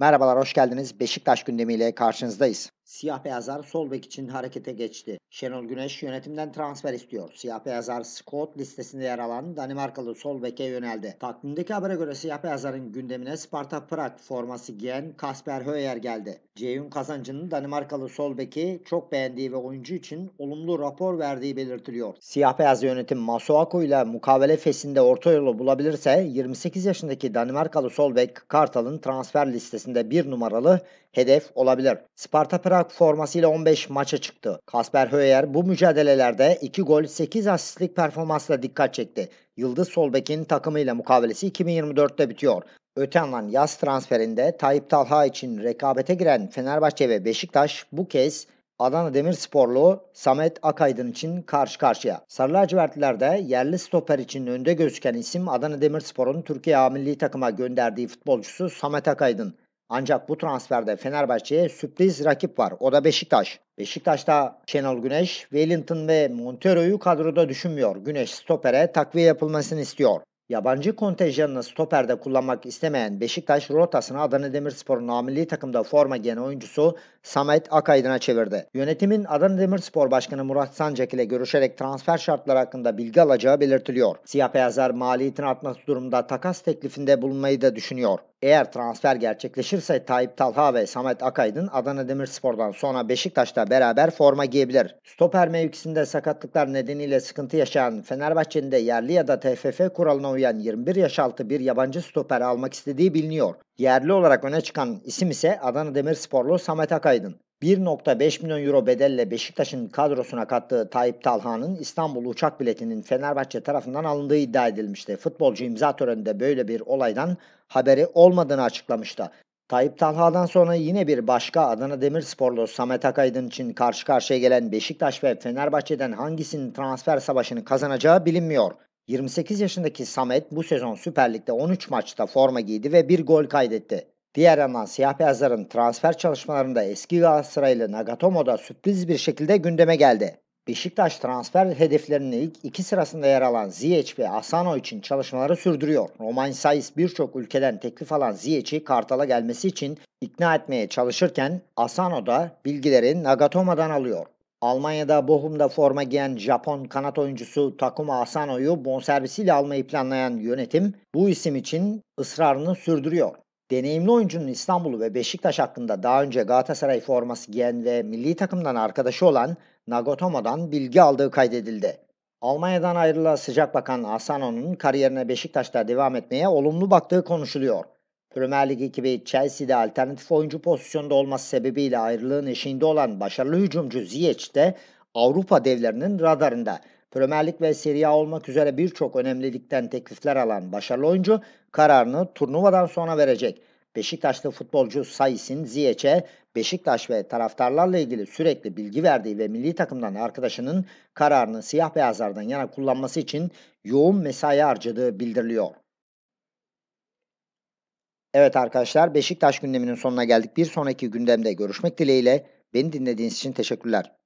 Merhabalar, hoş geldiniz. Beşiktaş gündemiyle karşınızdayız. Siyah beyazlar Solbek için harekete geçti. Şenol Güneş yönetimden transfer istiyor. Siyah beyazlar scout listesinde yer alan Danimarkalı Solbek'e yöneldi. Takvimdeki habere göre siyah beyazların gündemine Sparta Prag forması giyen Casper Höjer geldi. Ceyhun Kazancı'nın Danimarkalı Solbek'i çok beğendiği ve oyuncu için olumlu rapor verdiği belirtiliyor. Siyah beyaz yönetim Masuaku ile mukavele fesinde orta yolu bulabilirse 28 yaşındaki Danimarkalı Solbek Kartal'ın transfer listesinde bir numaralı hedef olabilir. Sparta Prag formasıyla 15 maça çıktı. Casper Höjer bu mücadelelerde 2 gol 8 asistlik performansla dikkat çekti. Yıldız Solbek'in takımıyla mukavelesi 2024'te bitiyor. Öte yandan yaz transferinde Tayyip Talha için rekabete giren Fenerbahçe ve Beşiktaş bu kez Adana Demirsporlu Samet Akaydın için karşı karşıya. Sarı lacivertlilerde yerli stoper için önde gözüken isim Adana Demirspor'un Türkiye A Milli Takım'a gönderdiği futbolcusu Samet Akaydın. Ancak bu transferde Fenerbahçe'ye sürpriz rakip var. O da Beşiktaş. Beşiktaş'ta Şenol Güneş, Wellington ve Montero'yu kadroda düşünmüyor. Güneş stopere takviye yapılmasını istiyor. Yabancı kontenjanını stoperde kullanmak istemeyen Beşiktaş rotasını Adana Demirspor'un A Milli Takım'da forma giyen oyuncusu Samet Akaydın'a çevirdi. Yönetimin Adana Demirspor Başkanı Murat Sancak ile görüşerek transfer şartları hakkında bilgi alacağı belirtiliyor. Siyah beyazlar maliyetini atması durumunda takas teklifinde bulunmayı da düşünüyor. Eğer transfer gerçekleşirse Tayyip Talha ve Samet Akaydın Adana Demirspor'dan sonra Beşiktaş'ta beraber forma giyebilir. Stoper mevkisinde sakatlıklar nedeniyle sıkıntı yaşayan Fenerbahçe'nin de yerli ya da TFF kuralına uyan 21 yaş altı bir yabancı stoper almak istediği biliniyor. Yerli olarak öne çıkan isim ise Adana Demirsporlu Samet Akaydın. 1.5 milyon euro bedelle Beşiktaş'ın kadrosuna kattığı Tayyip Talha'nın İstanbul uçak biletinin Fenerbahçe tarafından alındığı iddia edilmişti. Futbolcu imza töreninde böyle bir olaydan haberi olmadığını açıklamıştı. Tayyip Talha'dan sonra yine bir başka Adana Demirsporlu Samet Akaydın için karşı karşıya gelen Beşiktaş ve Fenerbahçe'den hangisinin transfer savaşını kazanacağı bilinmiyor. 28 yaşındaki Samet bu sezon Süper Lig'de 13 maçta forma giydi ve bir gol kaydetti. Diğer yandan siyah beyazların transfer çalışmalarında eski Galatasaraylı Nagatomo da sürpriz bir şekilde gündeme geldi. Beşiktaş transfer hedeflerinin ilk 2 sırasında yer alan Ziyech ve Asano için çalışmaları sürdürüyor. Romain Saiss birçok ülkeden teklif alan Ziyech'i Kartal'a gelmesi için ikna etmeye çalışırken Asano da bilgileri Nagatomo'dan alıyor. Almanya'da Bochum'da forma giyen Japon kanat oyuncusu Takuma Asano'yu bonservisiyle almayı planlayan yönetim bu isim için ısrarını sürdürüyor. Deneyimli oyuncunun İstanbul'u ve Beşiktaş hakkında daha önce Galatasaray forması giyen ve milli takımdan arkadaşı olan Nagatomo'dan bilgi aldığı kaydedildi. Almanya'dan ayrılan sıcak bakan Asano'nun kariyerine Beşiktaş'ta devam etmeye olumlu baktığı konuşuluyor. Premier Lig ekibi Chelsea'de alternatif oyuncu pozisyonda olması sebebiyle ayrılığın eşiğinde olan başarılı hücumcu Ziyech de Avrupa devlerinin radarında. Premier Lig ve Serie A olmak üzere birçok önemli ligden teklifler alan başarılı oyuncu kararını turnuvadan sonra verecek. Beşiktaşlı futbolcu Saiss'in Ziyech'e Beşiktaş ve taraftarlarla ilgili sürekli bilgi verdiği ve milli takımdan arkadaşının kararını siyah beyazlardan yana kullanması için yoğun mesai harcadığı bildiriliyor. Evet arkadaşlar, Beşiktaş gündeminin sonuna geldik. Bir sonraki gündemde görüşmek dileğiyle. Beni dinlediğiniz için teşekkürler.